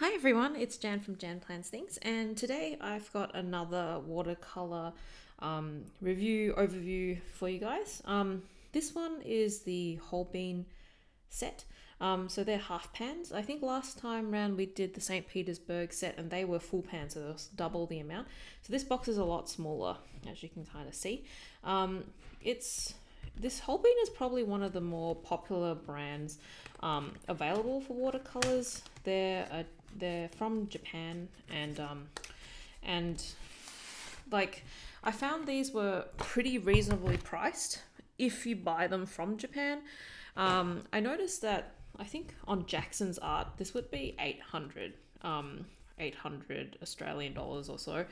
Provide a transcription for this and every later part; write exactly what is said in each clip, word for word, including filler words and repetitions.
Hi everyone, it's Jan from Jan Plans Things, and today I've got another watercolor um, review overview for you guys. Um, this one is the Holbein set, um, so they're half pans. I think last time round we did the Saint Petersburg set and they were full pans, so there was double the amount. So this box is a lot smaller, as you can kind of see. Um, it's This Holbein is probably one of the more popular brands um, available for watercolors. They're a They're from Japan, and um, and like I found these were pretty reasonably priced if you buy them from Japan. Um, I noticed that I think on Jackson's Art this would be eight hundred, um, eight hundred Australian dollars or so.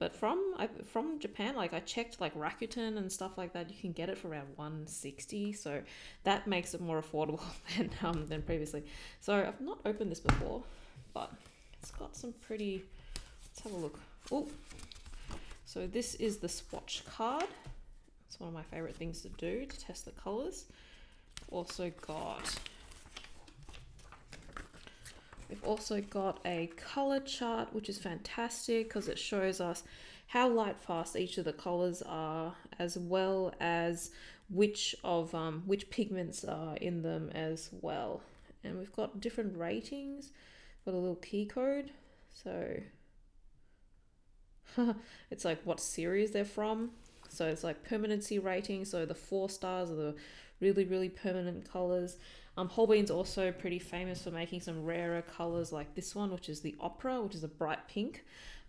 But from I, from Japan, like I checked, like Rakuten and stuff like that, you can get it for around one sixty. So that makes it more affordable than um, than previously. So I've not opened this before. But it's got some pretty, let's have a look. Oh, so this is the swatch card. It's one of my favorite things to do to test the colors. Also got, we've also got a color chart, which is fantastic because it shows us how light fast each of the colors are, as well as which of um, which pigments are in them as well. And we've got different ratings. Got a little key code, so it's like what series they're from. So it's like permanency rating, so the four stars are the really really permanent colors. um Holbein's also pretty famous for making some rarer colors like this one, which is the Opera, which is a bright pink.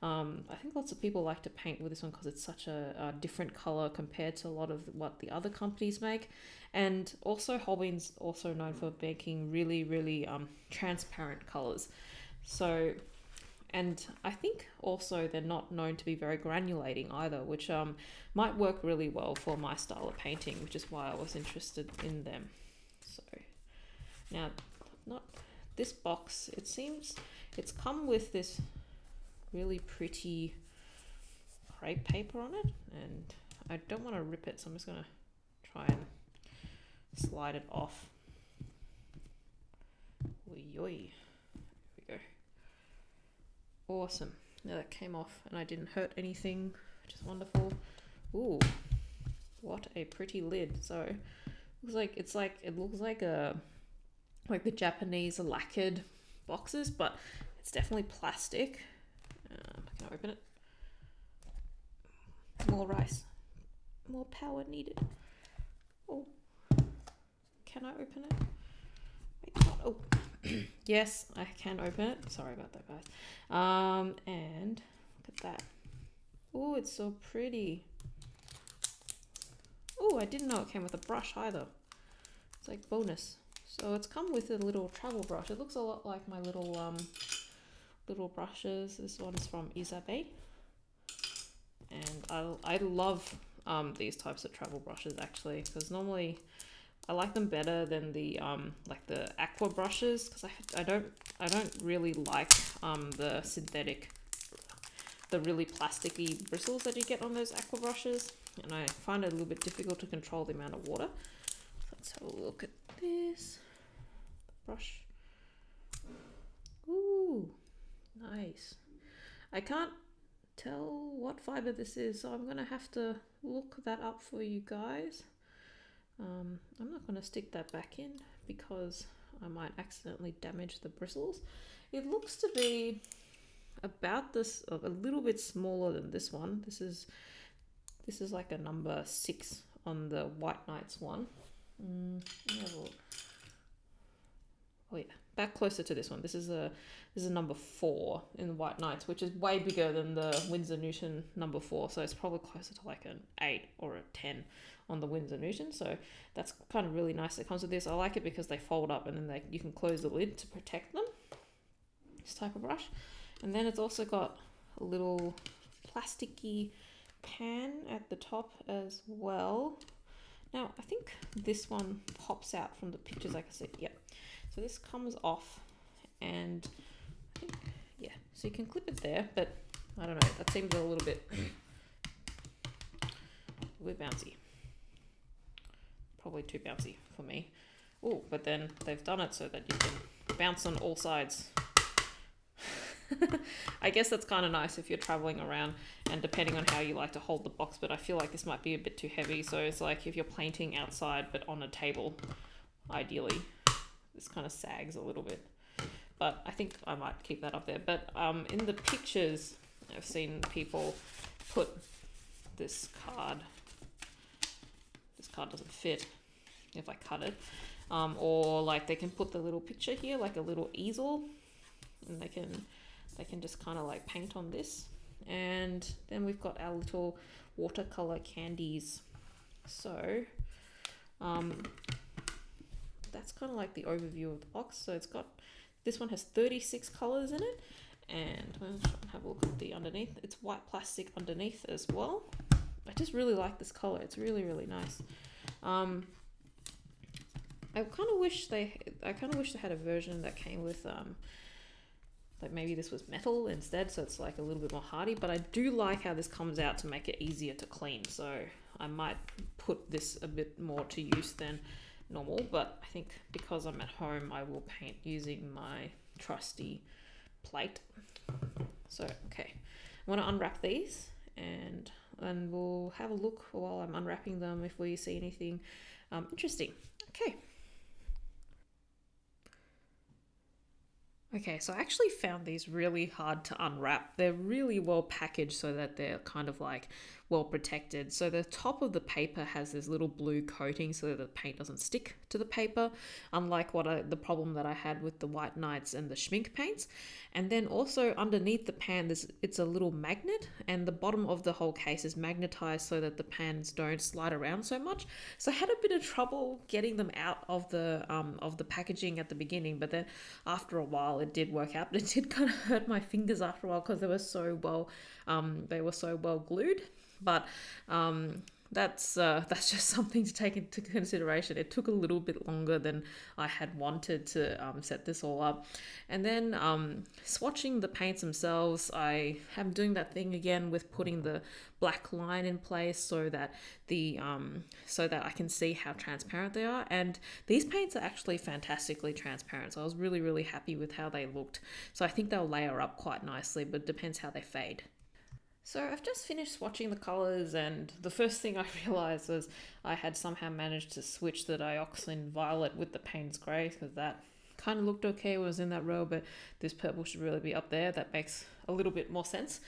um I think lots of people like to paint with this one because it's such a, a different color compared to a lot of what the other companies make. And also Holbein's also known for making really really um transparent colors. So, and I think also they're not known to be very granulating either, which um, might work really well for my style of painting, which is why I was interested in them. So now, not this box, it seems it's come with this really pretty crepe paper on it, and I don't want to rip it, so I'm just going to try and slide it off. Oy, oy. Awesome. Now that came off and I didn't hurt anything, which is wonderful. Ooh, what a pretty lid. So it looks like it's like it looks like a like the Japanese lacquered boxes, but it's definitely plastic. Um, can I open it? More rice. More power needed. Oh, can I open it? Wait, what? Oh. Yes, I can open it. Sorry about that, guys. Um, and look at that. Oh, it's so pretty. Oh, I didn't know it came with a brush either. It's like bonus. So it's come with a little travel brush. It looks a lot like my little um little brushes. This one's from Isabey, and I I love um these types of travel brushes actually, because normally I like them better than the um, like the Aqua brushes, because I, I don't I don't really like um, the synthetic, the really plasticky bristles that you get on those Aqua brushes, and I find it a little bit difficult to control the amount of water. Let's have a look at this brush. Ooh, nice. I can't tell what fiber this is, so I'm gonna have to look that up for you guys. Um, I'm not going to stick that back in because I might accidentally damage the bristles. It looks to be about this, a little bit smaller than this one. This is this is like a number six on the White Nights one. Mm, oh yeah, back closer to this one. This is a this is a number four in the White Nights, which is way bigger than the Windsor Newton number four. So it's probably closer to like an eight or a ten on the Windsor Newton. So that's kind of really nice that comes with this. I like it because they fold up and then they, you can close the lid to protect them. This type of brush. And then it's also got a little plasticky pan at the top as well. Now I think this one pops out from the pictures I can see. Yep. So this comes off, and I think, yeah, so you can clip it there, but I don't know, that seems a little bit, a bit bouncy. Probably too bouncy for me. Oh, but then they've done it so that you can bounce on all sides. I guess that's kind of nice if you're traveling around and depending on how you like to hold the box, but I feel like this might be a bit too heavy. So it's like if you're painting outside but on a table, ideally, this kind of sags a little bit. But I think I might keep that up there. But um, in the pictures, I've seen people put this card. This card doesn't fit if I cut it. Um, or like they can put the little picture here, like a little easel, and they can they can just kind of like paint on this. And then we've got our little watercolor candies. So um, that's kind of like the overview of the box. So it's got, this one has thirty-six colors in it, and we'll try and have a look at the underneath. It's white plastic underneath as well. I just really like this color. It's really, really nice. Um, I kind of wish they, I kind of wish they had a version that came with, um, like maybe this was metal instead, so it's like a little bit more hardy. But I do like how this comes out to make it easier to clean. So I might put this a bit more to use than normal. But I think because I'm at home, I will paint using my trusty plate. So okay, I want to unwrap these, and and we'll have a look while I'm unwrapping them if we see anything um, interesting. Okay. Okay, so I actually found these really hard to unwrap. They're really well packaged so that they're kind of like well protected. So the top of the paper has this little blue coating so that the paint doesn't stick to the paper, unlike what I, the problem that I had with the White Nights and the Schmincke paints. And then also underneath the pan, this, it's a little magnet, and the bottom of the whole case is magnetized so that the pans don't slide around so much. So I had a bit of trouble getting them out of the um, of the packaging at the beginning, but then after a while, it did work out, but it did kind of hurt my fingers after a while because they were so well, um, they were so well glued. But um, that's uh, that's just something to take into consideration. It took a little bit longer than I had wanted to um, set this all up. And then um, swatching the paints themselves, I am doing that thing again with putting the black line in place so that the um, so that I can see how transparent they are. And these paints are actually fantastically transparent, so I was really, really happy with how they looked. So I think they'll layer up quite nicely, but it depends how they fade. So I've just finished swatching the colours, and the first thing I realised was I had somehow managed to switch the dioxin violet with the Payne's Grey, because that kind of looked okay when it was in that row, but this purple should really be up there. That makes a little bit more sense.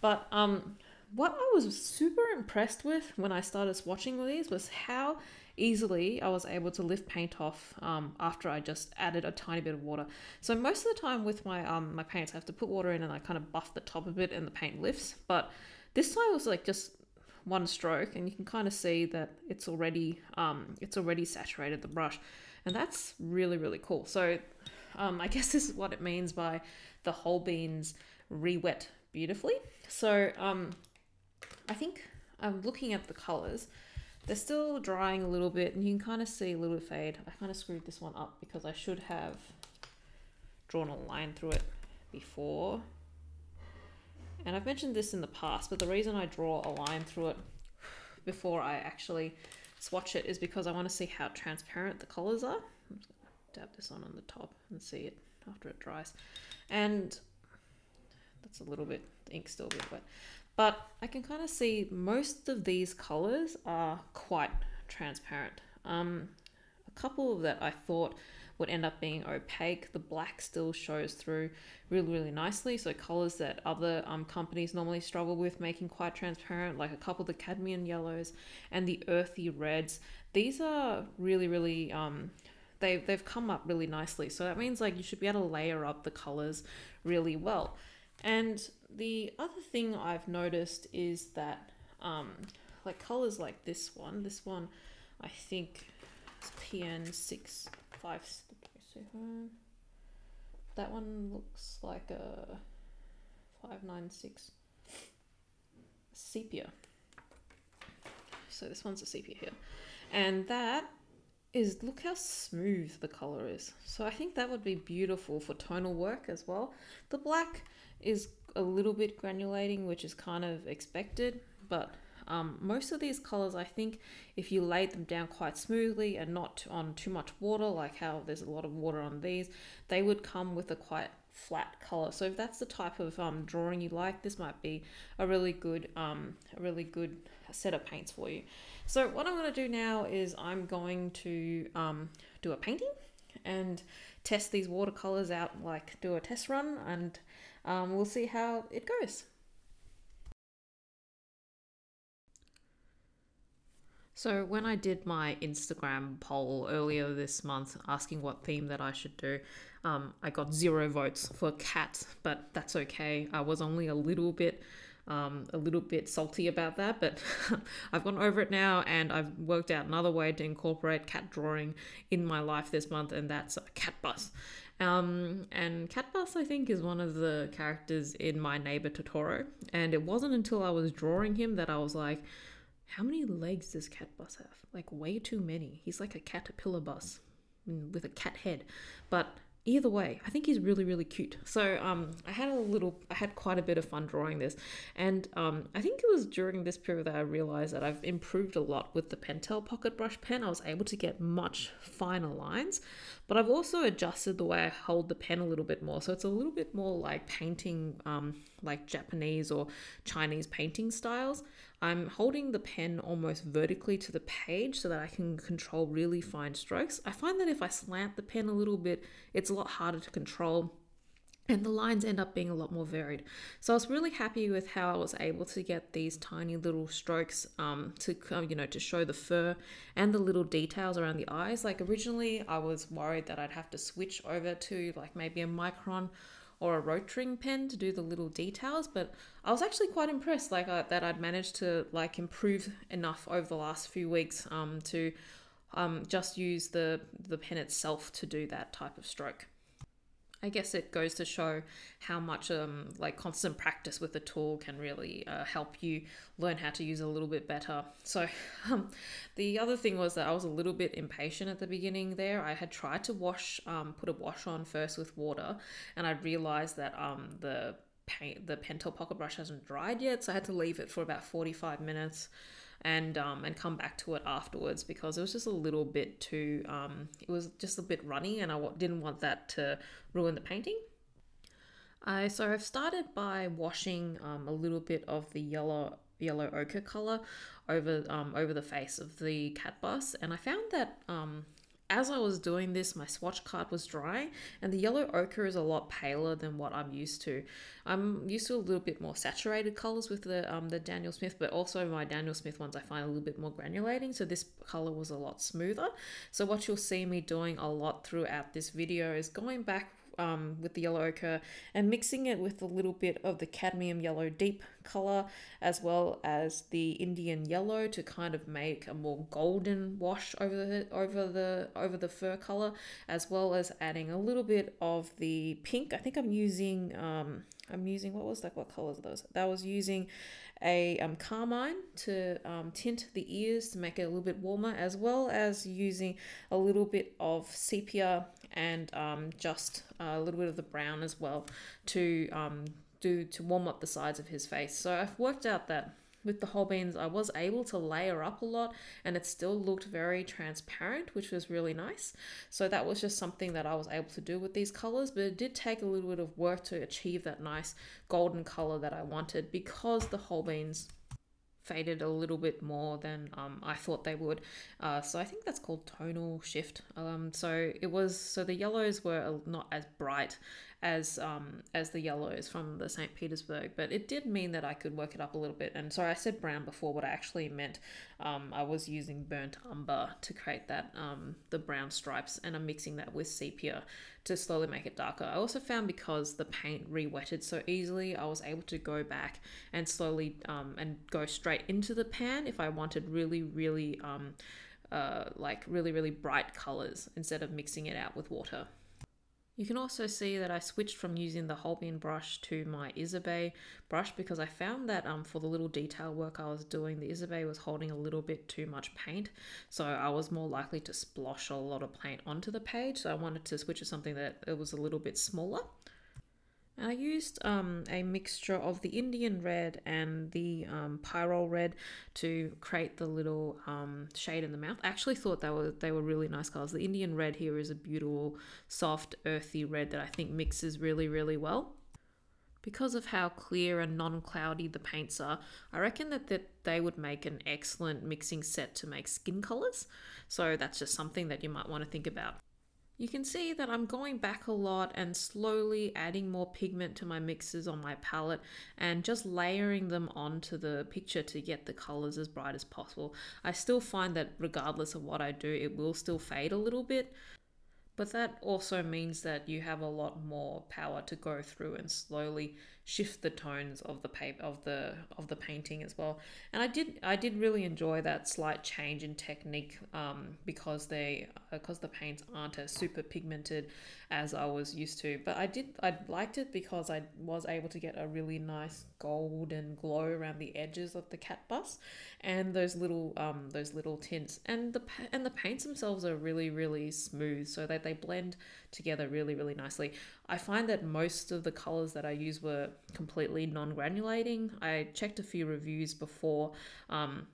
But um, what I was super impressed with when I started swatching these was how easily I was able to lift paint off um, after I just added a tiny bit of water. So most of the time with my um, my paints, I have to put water in and I kind of buff the top of it and the paint lifts. But this time it was like just one stroke, and you can kind of see that it's already um, it's already saturated the brush, and that's really, really cool. So um, I guess this is what it means by the Holbein's re-wet beautifully. So um, I think I'm um, looking at the colors. They're still drying a little bit, and you can kind of see a little bit fade. I kind of screwed this one up because I should have drawn a line through it before. And I've mentioned this in the past, but the reason I draw a line through it before I actually swatch it is because I want to see how transparent the colors are. I'm just going to dab this on on the top and see it after it dries. And that's a little bit, the ink's still a bit wet. But I can kind of see most of these colors are quite transparent. Um, a couple of that I thought would end up being opaque. The black still shows through really, really nicely. So colors that other um, companies normally struggle with making quite transparent, like a couple of the cadmium yellows and the earthy reds. These are really, really, um, they've, they've come up really nicely. So that means like you should be able to layer up the colors really well. And the other thing I've noticed is that um, like colors like this one, this one I think is P N six five, that one looks like a five nine six sepia. So this one's a sepia here. And that is, look how smooth the color is. So I think that would be beautiful for tonal work as well. The black is a little bit granulating, which is kind of expected, but Um, most of these colors, I think if you laid them down quite smoothly and not on too much water, like how there's a lot of water on these, they would come with a quite flat color. So if that's the type of um, drawing you like, this might be a really good, um, a really good set of paints for you. So what I'm going to do now is I'm going to um, do a painting and test these watercolors out, like do a test run, and um, we'll see how it goes. So when I did my Instagram poll earlier this month asking what theme that I should do, um, I got zero votes for cats, but that's okay. I was only a little bit um, a little bit salty about that, but I've gone over it now, and I've worked out another way to incorporate cat drawing in my life this month, and that's Catbus. Um, and Catbus, I think, is one of the characters in My Neighbor Totoro, and it wasn't until I was drawing him that I was like, how many legs does Catbus have? Like, way too many. He's like a caterpillar bus with a cat head. But either way, I think he's really, really cute. So um, I had a little, I had quite a bit of fun drawing this. And um, I think it was during this period that I realized that I've improved a lot with the Pentel Pocket Brush pen. I was able to get much finer lines, but I've also adjusted the way I hold the pen a little bit more. So it's a little bit more like painting, um, like Japanese or Chinese painting styles. I'm holding the pen almost vertically to the page so that I can control really fine strokes. I find that if I slant the pen a little bit, it's a lot harder to control, and the lines end up being a lot more varied. So I was really happy with how I was able to get these tiny little strokes um, to, you know, to show the fur and the little details around the eyes. Like, originally I was worried that I'd have to switch over to like maybe a micron or a rotoring pen to do the little details, but I was actually quite impressed, like uh, that I'd managed to like improve enough over the last few weeks um, to um, just use the, the pen itself to do that type of stroke. I guess it goes to show how much um, like constant practice with the tool can really uh, help you learn how to use it a little bit better. So um, the other thing was that I was a little bit impatient at the beginning there. I had tried to wash, um, put a wash on first with water, and I realized that um, the paint, the Pentel Pocket Brush hasn't dried yet, so I had to leave it for about forty-five minutes. And um, and come back to it afterwards, because it was just a little bit too, um, it was just a bit runny, and I didn't want that to ruin the painting. I, so I've started by washing um, a little bit of the yellow yellow ochre color over um, over the face of the Catbus, and I found that um, as I was doing this, my swatch card was drying, and the yellow ochre is a lot paler than what I'm used to. I'm used to a little bit more saturated colors with the um, the Daniel Smith, but also my Daniel Smith ones I find a little bit more granulating, so this color was a lot smoother. So what you'll see me doing a lot throughout this video is going back Um, with the yellow ochre and mixing it with a little bit of the cadmium yellow deep color, as well as the Indian yellow, to kind of make a more golden wash over the over the over the fur color, as well as adding a little bit of the pink. I think I'm using um I'm using what was that? What colors are those? That was using a um, carmine to um, tint the ears to make it a little bit warmer, as well as using a little bit of sepia and um, just a little bit of the brown as well to um, do to warm up the sides of his face. So I've worked out that with the Holbeins, I was able to layer up a lot, and it still looked very transparent, which was really nice. So that was just something that I was able to do with these colors, but it did take a little bit of work to achieve that nice golden color that I wanted, because the Holbeins faded a little bit more than um, I thought they would. Uh, so I think that's called tonal shift. Um, so it was, so the yellows were not as bright as um, as the yellows from the Saint Petersburg, but it did mean that I could work it up a little bit. And sorry, I said brown before, what I actually meant, um, I was using burnt umber to create that, um, the brown stripes, and I'm mixing that with sepia to slowly make it darker. I also found, because the paint re-wetted so easily, I was able to go back and slowly um, and go straight into the pan if I wanted really, really, um, uh, like really, really bright colors, instead of mixing it out with water. You can also see that I switched from using the Holbein brush to my Isabey brush, because I found that um, for the little detail work I was doing, the Isabey was holding a little bit too much paint, so I was more likely to splosh a lot of paint onto the page. So I wanted to switch to something that it was a little bit smaller. I used um, a mixture of the Indian red and the um, pyrrole red to create the little um, shade in the mouth. I actually thought they were, they were really nice colours. The Indian red here is a beautiful, soft, earthy red that I think mixes really, really well. Because of how clear and non-cloudy the paints are, I reckon that, that they would make an excellent mixing set to make skin colours. So that's just something that you might want to think about. You can see that I'm going back a lot and slowly adding more pigment to my mixes on my palette and just layering them onto the picture to get the colors as bright as possible. I still find that regardless of what I do, it will still fade a little bit, but that also means that you have a lot more power to go through and slowly shift the tones of the paper, of the of the painting as well. And I did I did really enjoy that slight change in technique um, because they because the paints aren't as super pigmented as I was used to. But I did I liked it because I was able to get a really nice golden glow around the edges of the Catbus and those little um, those little tints, and the and the paints themselves are really really smooth, so that they blend together really, really nicely. I find that most of the colors that I use were completely non-granulating. I checked a few reviews before um,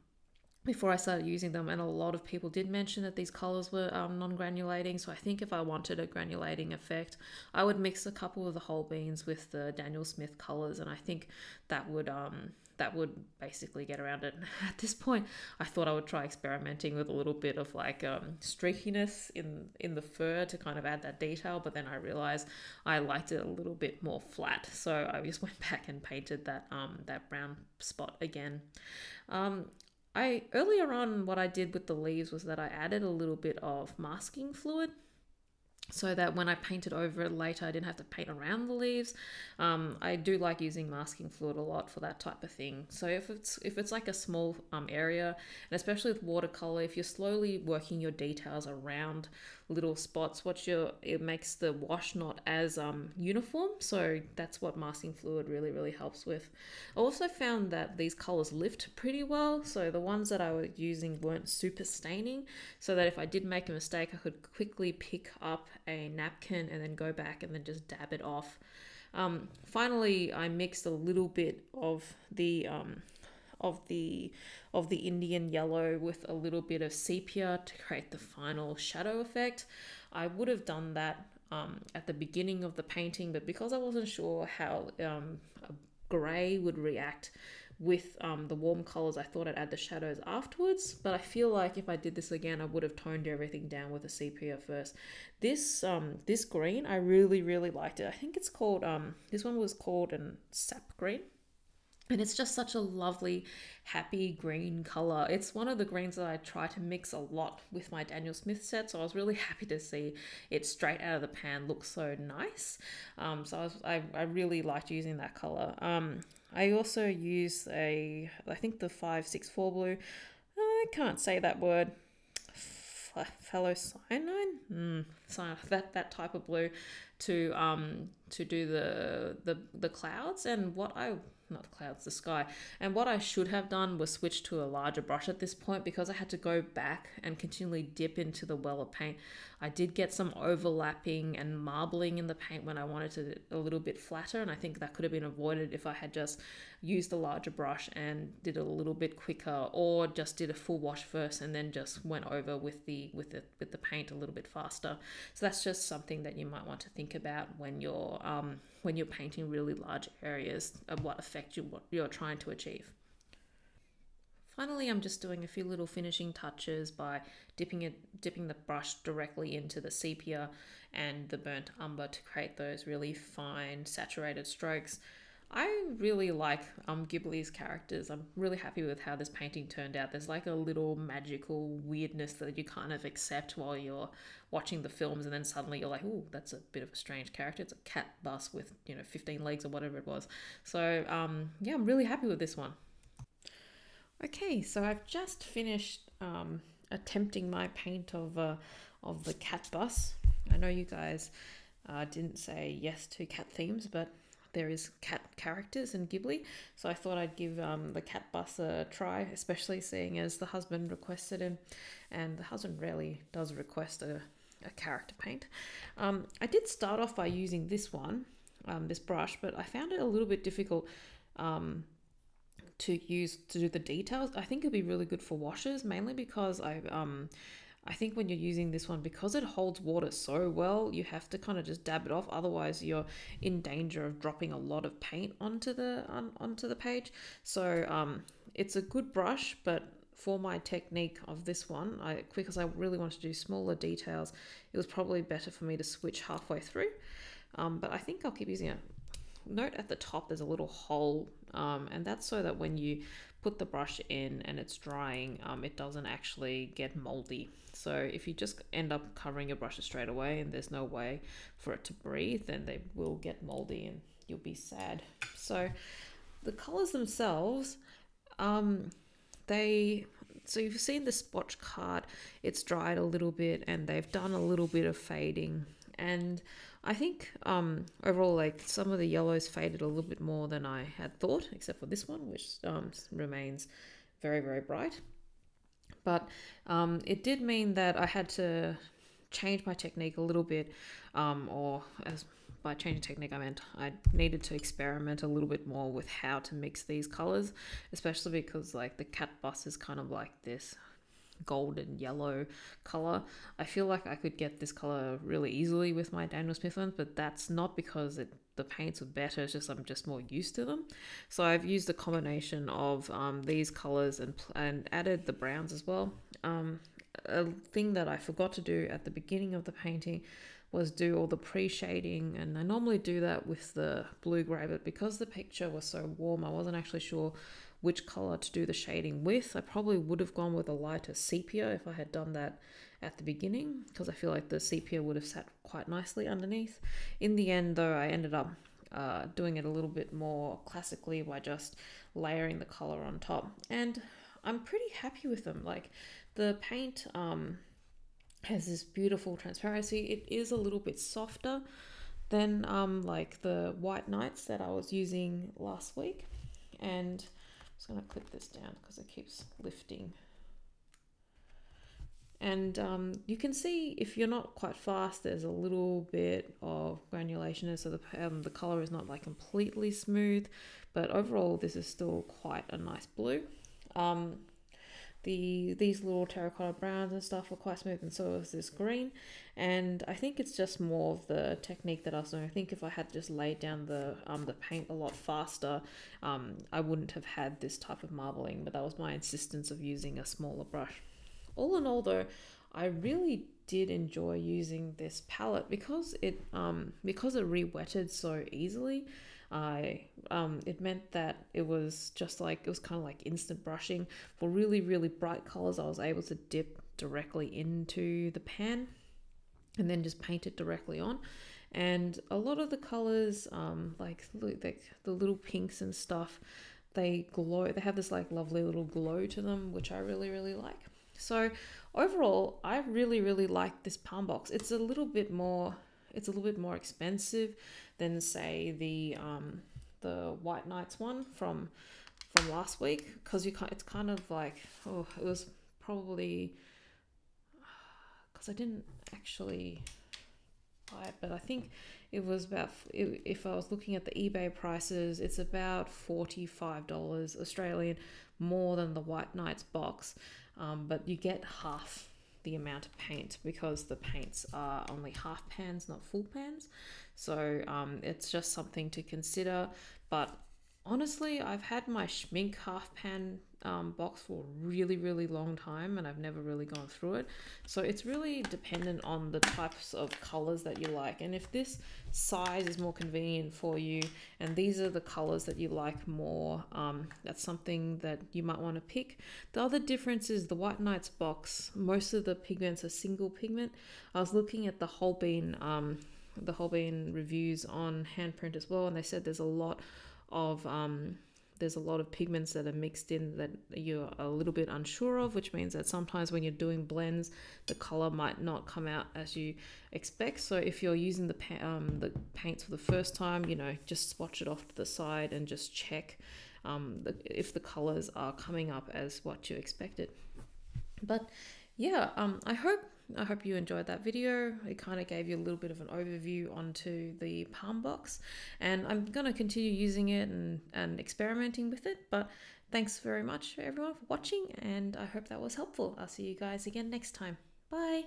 before I started using them, and a lot of people did mention that these colors were um, non-granulating. So I think if I wanted a granulating effect, I would mix a couple of the Holbeins with the Daniel Smith colors, and I think that would um, that would basically get around it. At this point, I thought I would try experimenting with a little bit of like um, streakiness in in the fur to kind of add that detail, but then I realized I liked it a little bit more flat, so I just went back and painted that um, that brown spot again. Um, I earlier on, what I did with the leaves was that I added a little bit of masking fluid, so that when I painted over it later, I didn't have to paint around the leaves. Um, I do like using masking fluid a lot for that type of thing. So if it's if it's like a small um, area, and especially with watercolor, if you're slowly working your details around little spots, what your it makes the wash not as um, uniform. So that's what masking fluid really really helps with. I also found that these colors lift pretty well. So the ones that I was using weren't super staining, so that if I did make a mistake, I could quickly pick up a napkin and then go back and then just dab it off. Um, finally, I mixed a little bit of the um, of the of the Indian yellow with a little bit of sepia to create the final shadow effect. I would have done that um, at the beginning of the painting, but because I wasn't sure how um, a gray would react with um, the warm colors, I thought I'd add the shadows afterwards, but I feel like if I did this again, I would have toned everything down with a sepia first. This um, this green, I really, really liked it. I think it's called, um, this one was called an sap green, and it's just such a lovely, happy green color. It's one of the greens that I try to mix a lot with my Daniel Smith set, so I was really happy to see it straight out of the pan look so nice. Um, so I, was, I, I really liked using that color. Um, I also use a, I think the five six four blue. I can't say that word. Phthalocyanine, mm, so that that type of blue to um to do the the the clouds and what I not the clouds the sky. And what I should have done was switch to a larger brush at this point, because I had to go back and continually dip into the well of paint. I did get some overlapping and marbling in the paint when I wanted it a little bit flatter, and I think that could have been avoided if I had just used a larger brush and did it a little bit quicker, or just did a full wash first and then just went over with the with the with the paint a little bit faster. So that's just something that you might want to think about when you're um when you're painting really large areas of what effect you what you're trying to achieve. Finally, I'm just doing a few little finishing touches by dipping it, dipping the brush directly into the sepia and the burnt umber to create those really fine saturated strokes. I really like um, Ghibli's characters. I'm really happy with how this painting turned out. There's like a little magical weirdness that you kind of accept while you're watching the films, and then suddenly you're like, oh, that's a bit of a strange character. It's a cat bus with, you know, fifteen legs or whatever it was. So um, yeah, I'm really happy with this one. Okay, so I've just finished um, attempting my paint of, uh, of the cat bus. I know you guys uh, didn't say yes to cat themes, but there is cat characters in Ghibli, so I thought I'd give um, the Catbus a try, especially seeing as the husband requested him, and the husband rarely does request a, a character paint. Um, I did start off by using this one, um, this brush, but I found it a little bit difficult um, to use to do the details. I think it'd be really good for washes, mainly because I um I think when you're using this one, because it holds water so well, you have to kind of just dab it off, otherwise you're in danger of dropping a lot of paint onto the on, onto the page. So um it's a good brush, but for my technique of this one, I because I really wanted to do smaller details, it was probably better for me to switch halfway through, um, but I think I'll keep using it. Note at the top there's a little hole, um, and that's so that when you put the brush in and it's drying, um, it doesn't actually get moldy. So if you just end up covering your brushes straight away and there's no way for it to breathe, then they will get moldy and you'll be sad. So the colors themselves, um, they so you've seen the swatch card, it's dried a little bit and they've done a little bit of fading. And I think um, overall, like, some of the yellows faded a little bit more than I had thought, except for this one, which um, remains very, very bright. But um, it did mean that I had to change my technique a little bit, um, or as by changing technique I meant I needed to experiment a little bit more with how to mix these colors, especially because, like, the Catbus is kind of like this golden yellow color. I feel like I could get this color really easily with my Daniel Smith ones, but that's not because it, the paints are better, it's just I'm just more used to them. So I've used a combination of um, these colors and, and added the browns as well. Um, a thing that I forgot to do at the beginning of the painting was do all the pre-shading, and I normally do that with the blue grey, but because the picture was so warm, I wasn't actually sure which color to do the shading with. I probably would have gone with a lighter sepia if I had done that at the beginning, because I feel like the sepia would have sat quite nicely underneath. In the end though, I ended up uh, doing it a little bit more classically by just layering the color on top, and I'm pretty happy with them. Like, the paint um, has this beautiful transparency. It is a little bit softer than um, like the White Nights that I was using last week, and I'm just going to clip this down because it keeps lifting. And um, you can see, if you're not quite fast, there's a little bit of granulation, so the, um, the color is not like completely smooth, but overall this is still quite a nice blue. Um, the these little terracotta browns and stuff were quite smooth, and so is this green, and I think it's just more of the technique that I was doing. I think if I had just laid down the um the paint a lot faster, um I wouldn't have had this type of marbling, but that was my insistence of using a smaller brush. All in all though, I really did enjoy using this palette because it um because it re-wetted so easily. I um it meant that it was just like, it was kind of like instant brushing. For really really bright colors, I was able to dip directly into the pan and then just paint it directly on. And a lot of the colors, um like, like the little pinks and stuff, they glow, they have this like lovely little glow to them, which I really really like. So overall, I really really like this palm box. It's a little bit more It's a little bit more expensive than, say, the um, the White Nights one from from last week, because you can't, it's kind of like, oh, it was probably, because I didn't actually buy it, but I think it was about, if I was looking at the eBay prices, it's about forty-five dollars Australian more than the White Nights box, um, but you get half the amount of paint because the paints are only half pans, not full pans. So um, it's just something to consider. But honestly, I've had my Schmincke half pan um, box for a really really long time and I've never really gone through it, so it's really dependent on the types of colors that you like, and if this size is more convenient for you and these are the colors that you like more, um, that's something that you might want to pick. The other difference is the White Nights box, most of the pigments are single pigment. I was looking at the Holbein um, the Holbein reviews on Handprint as well, and they said there's a lot of um there's a lot of pigments that are mixed in that you're a little bit unsure of, which means that sometimes when you're doing blends the color might not come out as you expect. So if you're using the pa um the paints for the first time, you know, just swatch it off to the side and just check um the, if the colors are coming up as what you expected. But yeah, um I hope I hope you enjoyed that video. It kind of gave you a little bit of an overview onto the palm box, and I'm going to continue using it and, and experimenting with it. But thanks very much everyone for watching, and I hope that was helpful. I'll see you guys again next time. Bye.